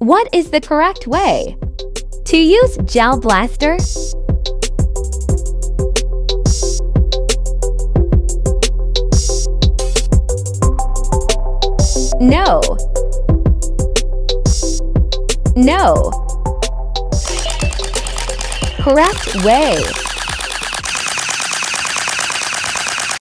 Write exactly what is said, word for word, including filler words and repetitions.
What is the correct way to use gel blaster? No. No. Correct way.